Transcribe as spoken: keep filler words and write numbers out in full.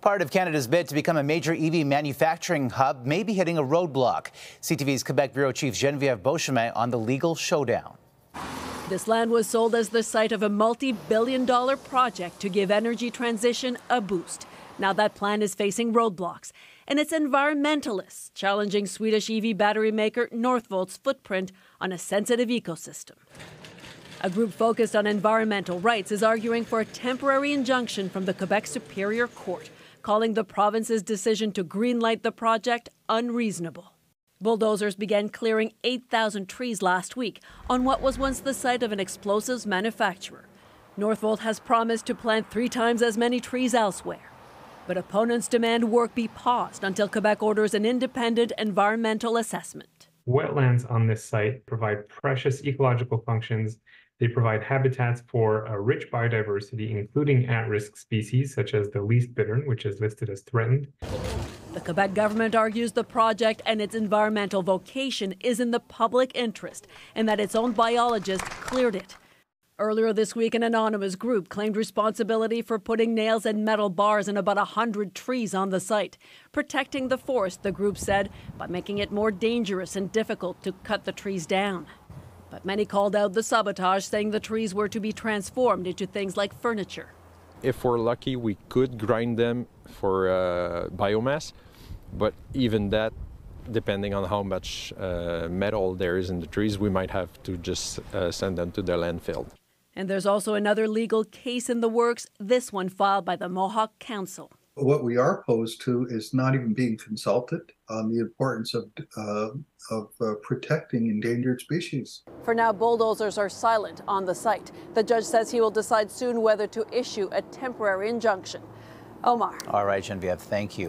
Part of Canada's bid to become a major E V manufacturing hub may be hitting a roadblock. C T V's Quebec Bureau Chief Geneviève Beauchemin on the legal showdown. This land was sold as the site of a multi-billion dollar project to give energy transition a boost. Now that plan is facing roadblocks, and it's environmentalists challenging Swedish E V battery maker Northvolt's footprint on a sensitive ecosystem. A group focused on environmental rights is arguing for a temporary injunction from the Quebec Superior Court, calling the province's decision to greenlight the project unreasonable. Bulldozers began clearing eight thousand trees last week on what was once the site of an explosives manufacturer. Northvolt has promised to plant three times as many trees elsewhere. But opponents demand work be paused until Quebec orders an independent environmental assessment. Wetlands on this site provide precious ecological functions. They provide habitats for a rich biodiversity, including at-risk species such as the least bittern, which is listed as threatened. The Quebec government argues the project and its environmental vocation is in the public interest and that its own biologist cleared it. Earlier this week, an anonymous group claimed responsibility for putting nails and metal bars in about one hundred trees on the site. Protecting the forest, the group said, by making it more dangerous and difficult to cut the trees down. But many called out the sabotage, saying the trees were to be transformed into things like furniture. If we're lucky, we could grind them for uh, biomass, but even that, depending on how much uh, metal there is in the trees, we might have to just uh, send them to the landfill. And there's also another legal case in the works, this one filed by the Mohawk Council. What we are opposed to is not even being consulted on the importance of, uh, of uh, protecting endangered species. For now, bulldozers are silent on the site. The judge says he will decide soon whether to issue a temporary injunction. Omar. All right, Geneviève, thank you.